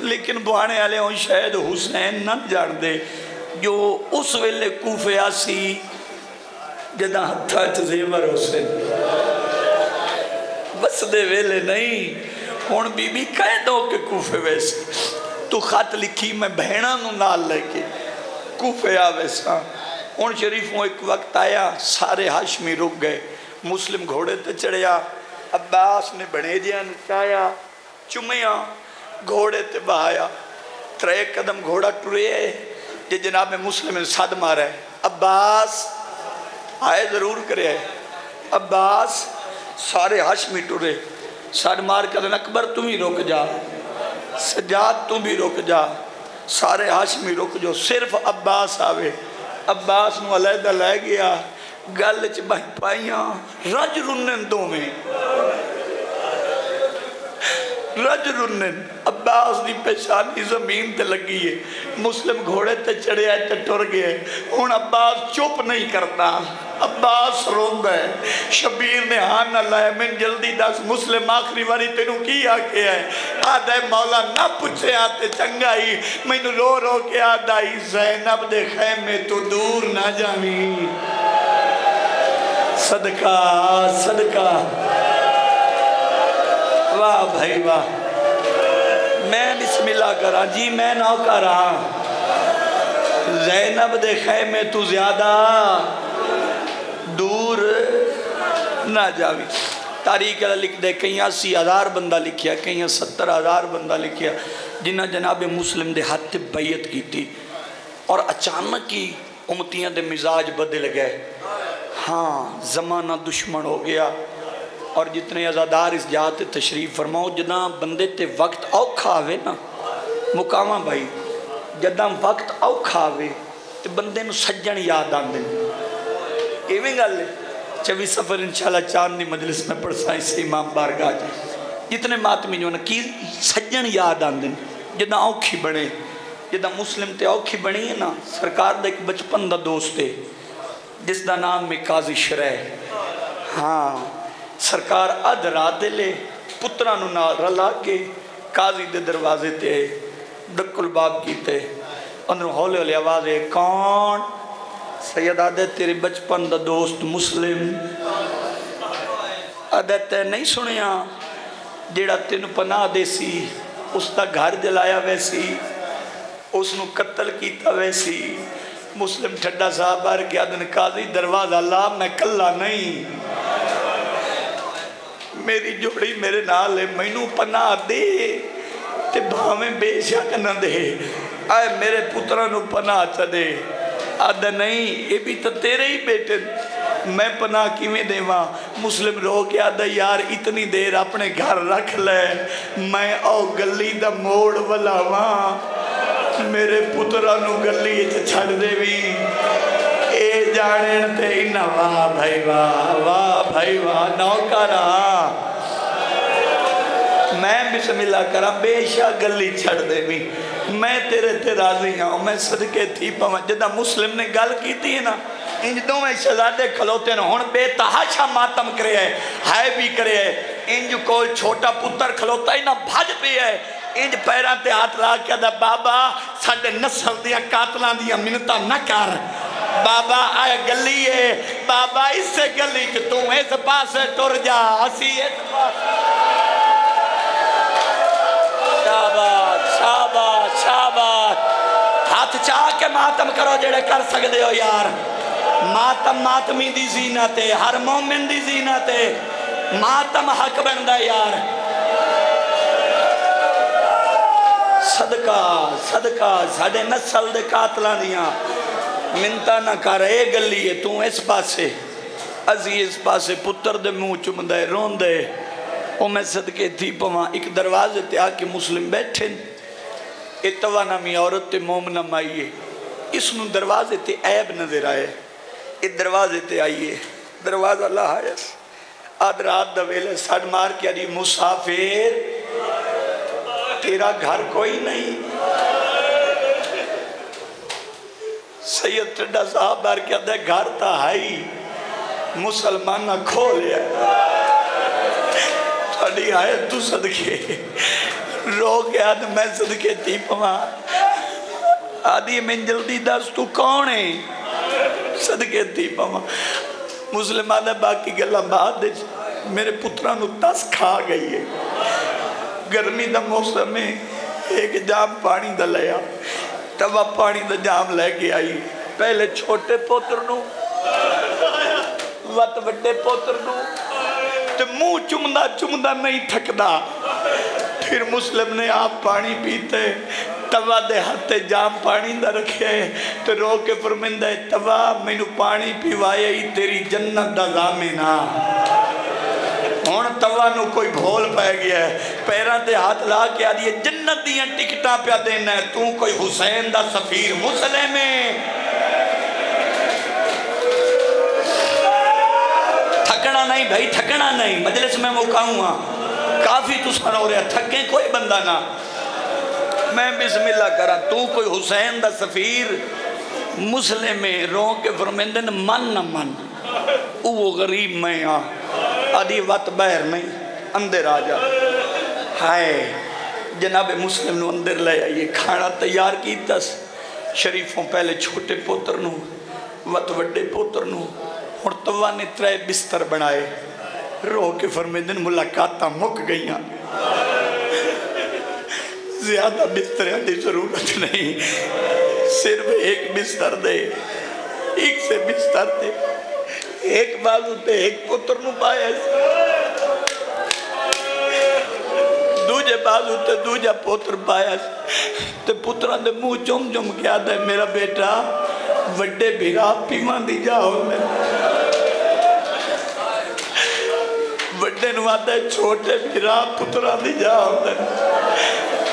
लेकिन बुआने वाले हो शायद हुसैन ना जानते जो उस वेले कूफे आसी जदा हथा च जेवर हुसैन बसदे वेले नहीं। हुण बीबी कह दो कि कूफे वैसे तू खत लिखी मैं भैणा नूं नाल लेके कूफे आ वैसा। हुण शरीफों एक वक्त आया सारे हाशमी रुक गए, मुस्लिम घोड़े ते चढ़िया, अब्बास ने बनेजिया नचाया चुमिया घोड़े ते बहाया। त्रै कदम घोड़ा टुरे जे जनाब मुस्लिम सद मारे अब्बास आए जरूर करे अब्बास, सारे हाशमी टुरे सद मार। कदम अकबर तू भी रुक जा, सजाद तू भी रुक जा, सारे हाशमी रुक जाओ, सिर्फ अब्बास आवे। अब्बास नूं अलहदा लै गया, गल च बह पाइया रज रुनन दोवें रज रुनन। अब्बास की पेशानी जमीन ते लगी है, मुस्लिम घोड़े ते चढ़िया ते टुर गए। हुण अब्बास चुप नहीं करता, अब्बास रोंदा है। शबीर ने हां ना लाया, मैं जल्दी दस मुस्लिम आखिरी वारी तेनू की आख्या है। आदा मौला ना पुछया ते चंगा ही, मैनू रो रो के आदा ही ज़ैनब दे खैमे तो दूर ना जावी। सदका सदका, वाह भाई वाह। मैं बिस्मिल्ला करा जी मैं ना करा ज़ैनब दे खैमे तू ज्यादा दूर ना जावी। तारीख लिख दे कई 80,000 बंदा लिखिया, कई 70,000 बंदा लिखिया जिन्हें जनाब मुस्लिम दे हथ बैयत की। और अचानक ही उम्मतियाँ के मिजाज बदल गए। हाँ, जमाना दुश्मन हो गया। और जितने आज़ादार इस जात तशरीफ फरमाओ, जदा बंदे ते वक्त औखा आवे ना मुकामा भाई, जदा वक्त औखा आवे तो बंदे नूं सज्जन याद आते हैं। इवें गल 24 सफर इंशाल्लाह चांदनी मजलिस में पढ़सा इस इमाम बारगाह जी जितने मातमी जो ना कि सज्जन याद आते हैं। जदा औखी बने, जदा मुस्लिम तो औखी बनी है ना। सरकार का एक बचपन का दोस्त है जिसका नाम है काजी शरह। हाँ, सरकार अध रात ले पुत्रा रला के काजी के दरवाजे ते दक्कुल बाब किते। अंदरों हौले हौले आवाज़ है, कौन? सैयद आदे तेरे बचपन का दोस्त मुस्लिम। आदे ते नहीं सुनिया जेड़ा तेन पनाह दे सी, उसका घर जलाया वैसी, उसनों कत्ल किया वैसी। मुस्लिम ठड्डा साहब आ गया, दिन काजी दरवाज़ा ला, मैं कल्ला नहीं, मेरी जोड़ी मेरे नाल है, मैनू पनाह दे ते भावें बेशक न दे, आए मेरे पुत्रा नू पनाह च दे। आदा नहीं, ये भी तो तेरे ही बेटे, मैं पनाह किवें देवां? मुस्लिम रो के आदा यार इतनी देर अपने घर रख ले, मैं ओ गली दा मोड़ वलावां, मेरे पुत्रा नू गली च छड़ देवी। जाने ते इन्ना वाह भाई वाह नौकरा, मैं बिस्मिल्लाह करा बेशक गली छड़ देवी, मैं तेरे ते राजी हाँ, मैं सदके थी पवां। जदा मुस्लिम ने गल की ना, इंज दोवें शहजादे खलोते ने, हुण बेतहाशा मातम करे है भी करे है। इंज कोल छोटा पुत्र खलोता ही ना, भज पे है, इंज पैरों ते हाथ ला के आखदा, बाबा साडे नस्ल दियां कातलां दियां मिन्नतां ना कर, बाबा आए गली है, बाबा इस गली के तू इस पासे टुर जा, असी इस पासे। शाबाश शाबाश शाबाश, हाथ चाह के मातम करो जेड़े कर सकते हो यार। मातम मातमी दी जीनत है, हर मोमिन दी जीनत है, मातम हक बनदा यार। सदका सदका साडे नस्ल दे कातलां दियां मिन्नता ना कर, ए गली है तू इस पासे, असी इस पासे। पुत्र दे मुँह चुमदा रोंदा, ओ मैं सदके थी पवां। एक दरवाजे ते आके मुस्लिम बैठे, ए तवाना मी औरत ते मोमना माई है, इसनूं दरवाजे ते ऐब नजर आए, ए दरवाजे ते आईए, दरवाज़ा लाया। अद रात दा वेला, सड मार के अजी मुसाफिर तेरा घर कोई नहीं। सैयद टड्डा साहब बार क्या दे, घर तो हाई मुसलमान खो लिया थोड़ी आए, तू सदके रो गया तो मैं सदके थी पवा। आदि मैं जल्दी दस तू कौन है, सदके थी पवा। मुसलमान बाकी गल्ला बाद, मेरे पुत्रा नू तस खा गई है, गर्मी का मौसम है, एक जाम पानी का लिया, तवा पानी का जाम लैके आई, पहले छोटे पोत्र नू, वत वड्डे पोत्र नू, ते मुँह चुमदा चुमदा नहीं थकदा। फिर मुस्लिम ने आप पानी पीते, तवा दे हाथे जाम पानी दा रखे, तो रो के फरमांदा, तवा मैनू पानी पीवाया ही तेरी जन्नत दा ज़ामिना। हुण तवा नू कोई भोल पै गया है, पैरां ते हाथ ला के आ दी जन्नत दियां टिकटां पिया देना, तू कोई हुसैन दा सफीर मुसलम है। थकना नहीं भाई, थकना नहीं, मजलिस में मुकाऊंगा, काफ़ी तुसा रो रहा, थके कोई बंदा ना। मैं बिस्मिल्ला करा, तू कोई हुसैन दा सफीर मुसलम है, रो के फरमांदे ने, मन न मन वो गरीब मैं हाँ, आदि वत बहर नहीं, अंदर आ जा। हाय जनाब मुस्लिम नू अंदर ले आइए, खाना तैयार किया शरीफों, पहले छोटे पोत्र नू, वत वड्डे पोत्र नू, हुण तवा ने त्रै बिस्तर बनाए। रो के फरमांदे, मुलाकात मुक गई, ज्यादा बिस्तर की जरूरत नहीं, सिर्फ एक बिस्तर दे, एक से बिस्तर दे, एक बाजू ते एक पुत्र नू पाया, दूजे जहाज उत्ते दूजा पोत्र पाया ते पुत्रा दे मुँह चुम चुम के आदा मेरा बेटा वड्डे बिरा पीवा दी जाओ वड्डे नूं आदा छोटे बिरा पुत्रा दी जाओ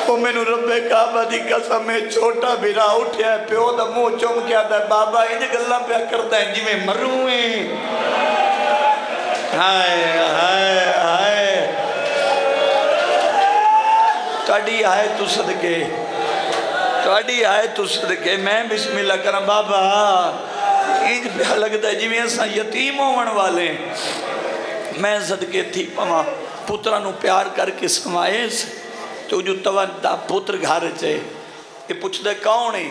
तो मैनू रब्बे काबा दी कसम है छोटा बिरा उठा प्यो का मुँह चुम के आता है बाबा इंज गल्लां पे करता है जिवें मरूए हाय हाय हाय तुहाडी आए तू सदके तुहाडी आए तू सदके मैं बिस्मिल्ला करा बाबा इंज पे लगता है जिवें असां यतीम होवण वाले मैं सदके थी पवां पुत्रा नूं प्यार करके समाए तो जो तवा पुत्र घर च ये पुछदा कौन है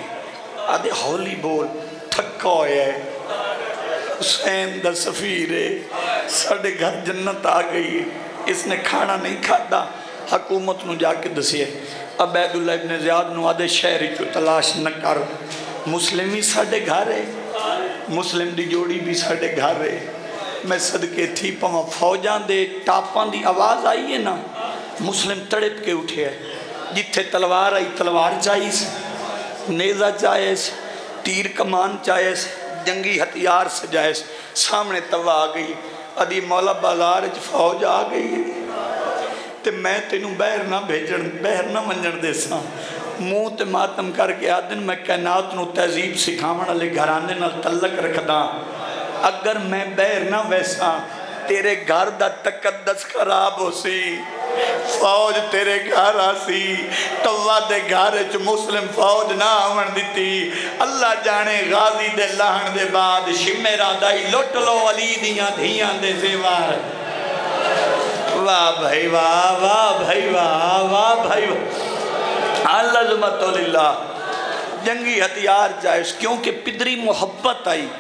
आदे हौली बोल थका होया हुसैन दा सफीर है साढ़े घर जन्नत आ गई है इसने खाना नहीं खादा हकूमत नू जाके दसिए अबैदुल्लाह इब्ने ज़ियाद नू आदे शहर चो तलाश न कर मुस्लिम ही साढ़े घर है मुस्लिम दी जोड़ी भी साढ़े घर है मैं सदके थी पवां फौजां दे टापां दी आवाज़ आई है ना मुस्लिम तड़प के उठे है जिथे तलवार आई तलवार चाहिए नेजा चाहिए तीर कमान चाहिए जंगी हथियार सजाए सामने तवा आ गई अदी मौला बाजार फौज आ गई है ते मैं तेनों बहर ना भेजन बहर ना मंजन देसा मूँह ते मातम करके आदन मैं कायनात नू तहजीब सिखावन वाले घराने नाल तल्लक रखदा अगर मैं बहर ना वैसा तेरे घर दा तकद्दस खराब हो सी फौज तेरे घर आसी तवा दे घर च मुस्लिम फौज ना आवन दिती अल्लाह जाने गाजी दे लाहन दे बाद शिमे रादाई लुट लो अली दियां धीयां दे सेवार वाह भाई वाह वाह भाई वाह वाह भाई अल्लाह जंगी हथियार जायश क्योंकि पिदरी मुहब्बत आई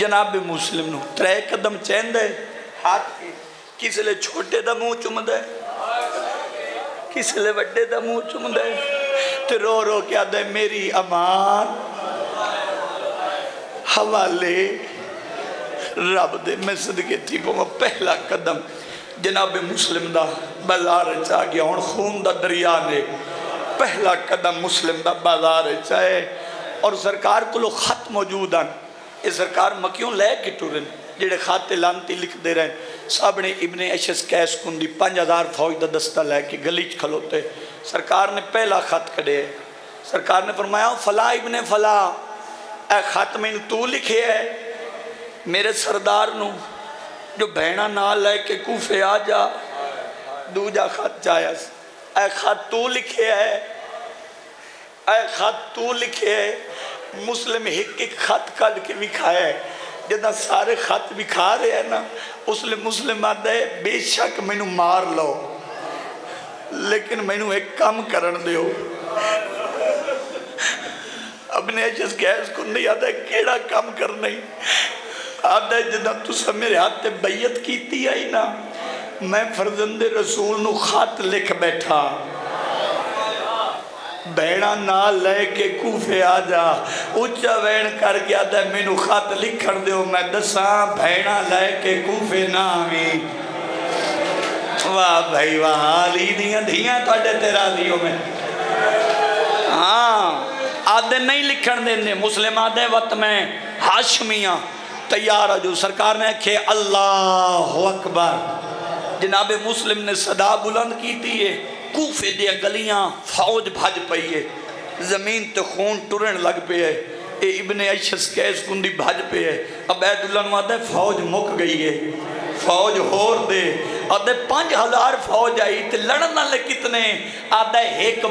जनाब मुस्लिम नू त्रै कदम चेंदे हाथ किसले छोटे दा मुँह चुमदा किसले वड्डे दा मुँह चुमदा ते रो रो के आदा मेरी अमान हवाले रब दे मैं सदके थी पवां पहला कदम जनाब मुस्लिम दा बाजार च आ गया हुण खून दा दरिया ने पहला कदम मुस्लिम दा बाजार च आए और सरकार कोलों खत मौजूद हन ये सरकार मकियों लै के टुरन जेडे खाते लानती लिखते रहे सब ने इबने अशस कैश कुंदी 5000 फौज का दस्ता लैके गली च खलोते सरकार ने पहला खत कढ़े सरकार ने फरमाया फला इबने फला ए खत मैनू तू लिखे है मेरे सरदार नू जो भैणा नाल लैके कूफे आ जा दूजा खत जाया ए खत तू लिखे है ए खत तू लिखे है मुस्लिम एक एक खत कढ़ के विखाया जिदा सारे खत विखा रहे हैं ना उसले मुस्लिम आदे बेशक मैनू मार लो लेकिन मैनू एक काम करन दो अपने जिस गैस को नहीं आदा केड़ा काम करना ही आदा जिदा तुस मेरे हाथ से बैयत की आई ना मैं फरजंदे रसूल नू खत लिख बैठा भैणा ना लैके कूफे आ जा उच्चा वैन करके आता मैनू खत लिखण दो मैं दसा भैणा लैके कूफे ना आवी वाह भाई वाह अली दियां धीयां तुहाडे ते राज़ी हो मैं हाँ आदे नहीं लिखण देंदे मुस्लिम आदे वत मैं हाशमियाँ तैयार जो सरकार ने आखे अल्लाहु अकबर जनाब मुस्लिम ने सदा बुलंद कीती है कूफे दिया गलियां फौज भज पई है जमीन तो खून टुरन लग पे है ए इब्ने अशस कैस कुंदी भज पे है अबैदुल्लाह नू आदे फौज मुक गई है फौज होर दे आदे 5000 फौज आई तो लड़न वाले कितने आदे एक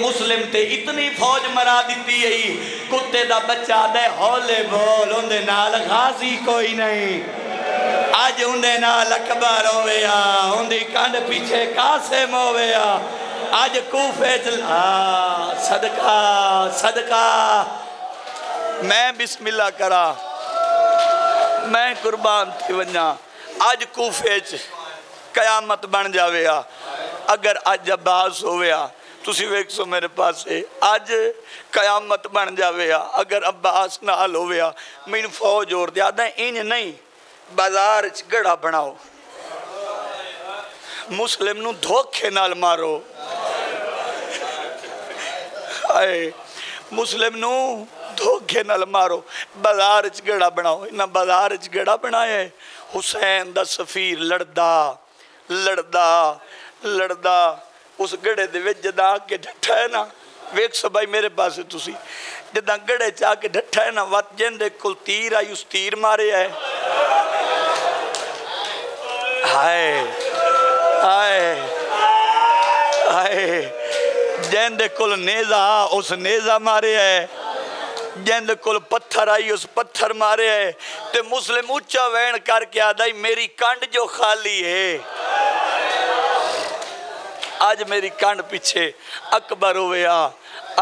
मुस्लिम ते इतनी फौज मरा दिती आई कुत्ते दा बच्चा आदे हौले बोल उंदे नाल गाजी कोई नहीं अज उन्हें नाल अकबर होया उन्दी कंड पीछे कासिम होया अज कूफे सदका सदका मैं बिस्मिल्ला करा मैं कुर्बान थी वना अज कूफे कयामत बन जावे अगर अज अब्बास होया तुसी वेखो मेरे पास अज कयामत बन जावे अगर अब्बास नाल होया मैनू फौज और दे आदा इंज नहीं बाजार च गड़ा बनाओ मुस्लिम नूं धोखे नाल मारो, आए मुस्लिम नूं धोखे नाल मारो। बाजार च गेड़ा बनाओ, इन्ना बाजार च गेड़ा बनाया है। हुसैन दा सफीर लड़दा लड़दा लड़दा उस गड़े दे विच जदा आके डट्ठा है ना, वेख सबाई मेरे पास तुसी, जदा गड़े च आके डट्ठा है ना, वत जिंदे कोल तीर आई उस तीर मारे है। हाय हाय हाय, जिंदे कोल नेजा उस नेजा मारे है, जिंद कोल पत्थर आई उस पत्थर मारे है। ते मुस्लिम उच्चा वैन करके आदा ही मेरी कंड जो खाली है, आज मेरी कंड पिछे अकबर हो गया,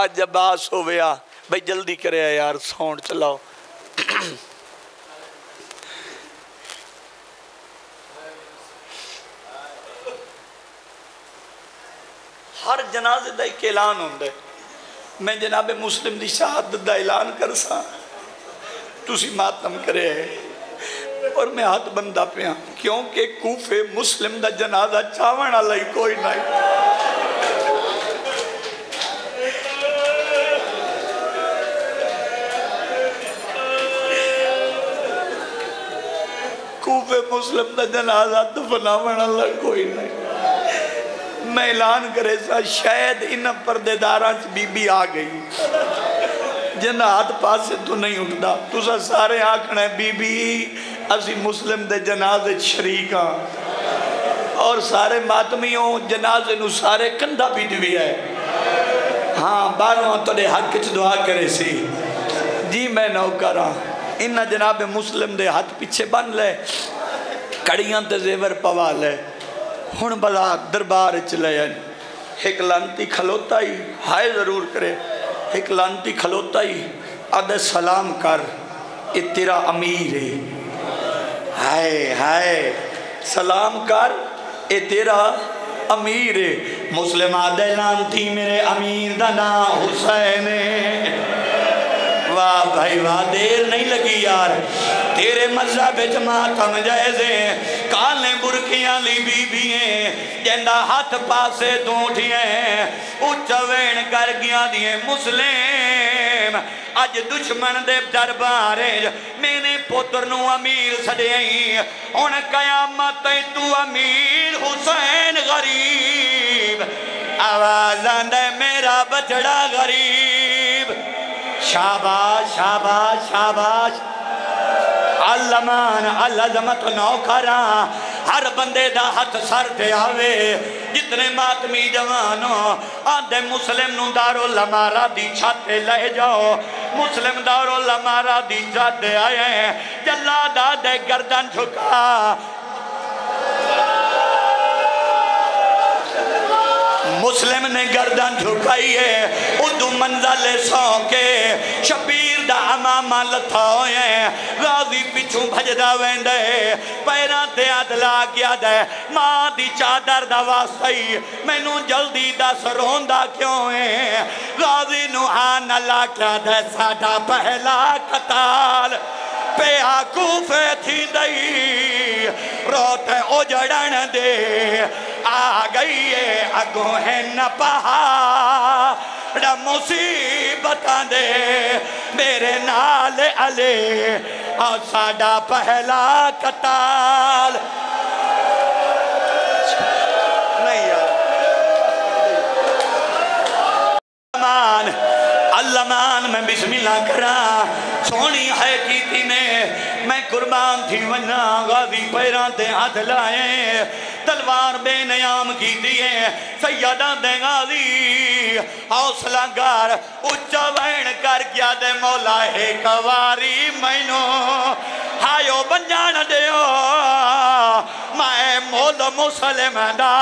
आज अब्बास हो गया। भाई जल्दी करे यार, साउंड चलाओ। हर जनाजे का एक ऐलान होता है। मैं जनाब मुस्लिम की शहादत का ऐलान कर सा, तुसी मातम करे और मैं हाथ बंदा पिया, क्योंकि कूफे मुस्लिम का जनाजा चावन वाला ही कोई नहीं। कूफे मुस्लिम का जनाजा तो बनावन वाला कोई नहीं। मैं ऐलान करे सा शायद इन परदेदारा च बीबी आ गई, जिन्ना हाथ पासे तो नहीं उठता। तुसा सारे आखना बीबी असी मुस्लिम दे जनाजे शरीक हाँ, और सारे मातमियों जनाजे नू सारे कंधा पीट भी है। हाँ बारहों तुहाडे हक च दुआ करे सी जी मैं नौकरा। इन्ना जनाब मुस्लिम दे हाथ पिछे बन ले, कड़ियां ते जेवर पवा ले। हुण भला दरबार च ले एक लांती खलोता ही, हाय जरूर करे एक लांती खलोता ही, अदे सलाम कर ये तेरा अमीर है। हाय हाय, सलाम कर ये तेरा अमीर है। मुस्लिम आदे लांती मेरे अमीर दा नाम हुसैन है। वाह भाई वाह, देर नहीं लगी यार, तेरे मज़हब च मातम जायज़ है। काले बुरकियां ली बीबियां जिंदा हाथ पासे दूठियां उच्च वेण कर गियां दिए मुस्लिम। अज दुश्मन दे दरबार मैंने पुत्र नू अमीर सदे, हुण कयामत तू अमीर हुसैन गरीब। आवाज आंदा मेरा बचड़ा गरीब। शाबाश शाबाश शाबाश। अल्लामान अल्लाजमत नौकरा, हर बंदे दा हथ सर ते आवे। जितने मातमी जवानो आंदे मुस्लिम नू दारुल अमारा दी छत ते ले जाओ। मुस्लिम दारुल अमारा दी छत ते आए, जल्लाद दे गर्दन झुका। मुस्लिम ने गर्दन झुकाई है, उदू मंजल सौ के शबीर दा अमामा लथा होया। गाजी पिछू भजदा वेंदा है, पैरां ते हथ ला गया दे। मां दी चादर दा वास्ता ही मैनू जल्दी दस रोंदा क्यों है। गाजी नू हान ला क्या दे, साडा पहला कताल पे कूफे थी दई। रोते उजड़न दे आ गई है, अगों है न पहाड़ मुसीबत दे। मेरे नाल अले और साडा पहला कताल। नहीं यार अल्लामान मैं बिस्मिल्ला करा, सोनी है की ने मैं कुर्बान थी वना। गाजी पैरों ते हाथ लाए, तलवार बेनयाम की है सैयदा दे गाजी। हौसला कर उच्चा वैन कर क्या दे, मौला है कवारी मैनो हायो बन जान दियो। मैं मोल मुसलम दा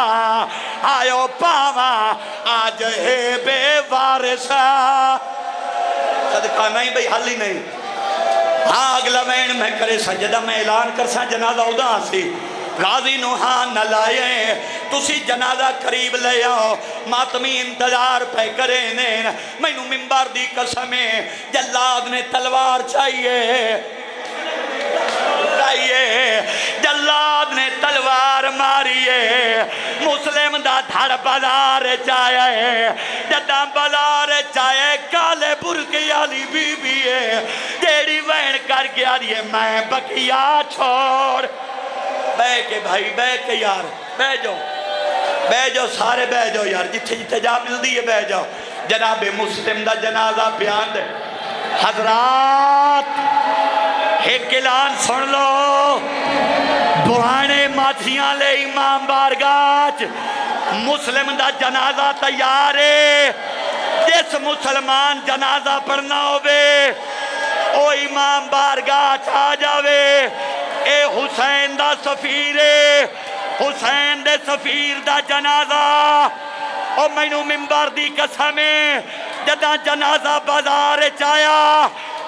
आयो पावा, आज है बेवारिसा। सदका नहीं भाई, हाली नहीं। हाँ अगला वैन मैं करे सजदा, मैं ऐलान कर सा जनाजा उदास सी। गाजी नू हां न लाए, तुसी जनाजा करीब ले आओ। मातमी इंतजार पे करे ने, मैनू मिंबर दी कसम है जल्लाद ने तलवार चाहिए चाहिए। जल्लाद ने तलवार मारिए, मुस्लिम दा धड़ बाजार चाया है, जदा बाजार चाया काले बुरके वाली बीबी है जेड़ी वहन करके आ रही है मैं बकिया छोड़। बह के भाई बह के यार बह जाओ, बह जाओ सारे बह जाओ यार, जिथे जिथे जा मिलती है बह जाओ। जनाबे मुस्लिम दा जनाजा बयान दे हजरात, एक ऐलान सुन लो, पुराने माथियां ले इमाम बारगाह मुस्लिम दा जनाजा तैयार है। जिस मुसलमान जनाजा पढ़ना होवे ओ इमाम बारगाह आ जावे। ए हुसैन दा सफीर है, हुसैन दे सफीर दा जनाजा और मैनू मिंबर दी कसम है जदा जनाजा बाजार चाया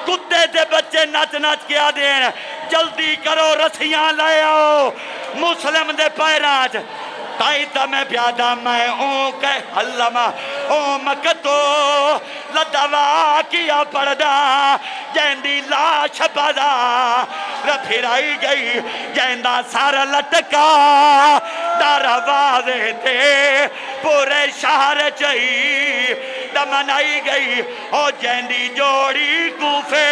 कुत्ते दे बच्चे नच नच के आ देन जल्दी करो रस्सियां ले आओ मुस्लिम दे पैराज ताई ता मैं प्यादा मैं ओ के हल्लमा ओ मकतो लदवा किया पड़दा जैंदी लाश पदा फिराई गई जैंदा सारा लटका दरवाजे थे पूरे शहर चई दमनाई गई और जैंदी जोड़ी गुफे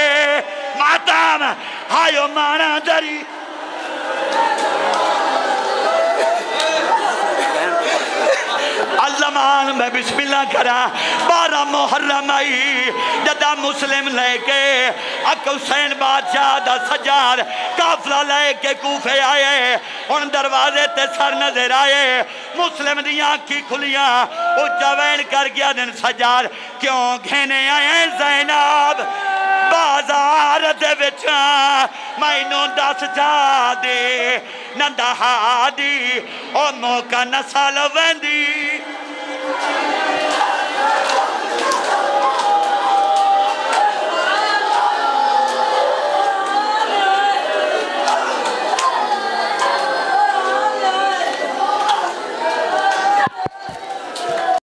मातम हायो माना दरी। अल्लाह मैं बिस्मिल्लाह करा 12 मुहर्रम आई जदा मुस्लिम लेके अक हुसैन बादशाह दा सजार काफला लेके कूफे आए। हुन दरवाजे ते सर नजर आए, मुस्लिम दियां अखी खुलियां ओ जवैन कर गया दिन सजार क्यों घेने आए ज़ैनब बाजार दे विच मैनू दस जा दे नंदा हादी ओ मौका नसल वेंदी